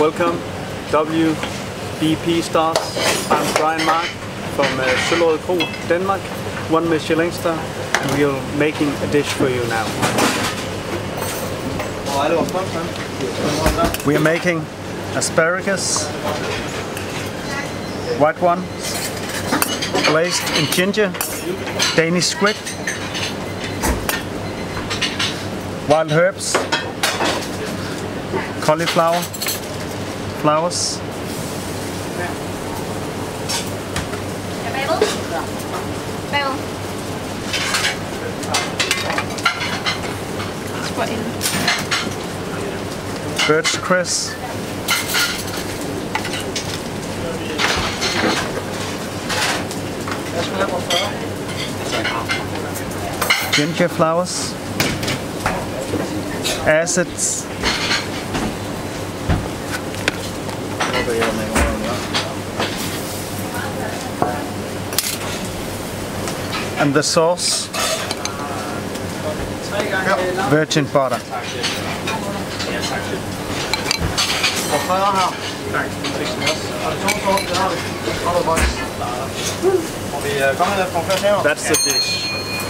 Welcome, WBP stars. I'm Brian Mark from Søllerød Kro, Denmark, one Michelin star, and we are making a dish for you now. We are making asparagus, white one, glazed in ginger, Danish squid, wild herbs, cauliflower, flowers, birch cress, ginger flowers, acids, and the sauce, virgin butter. That's the dish.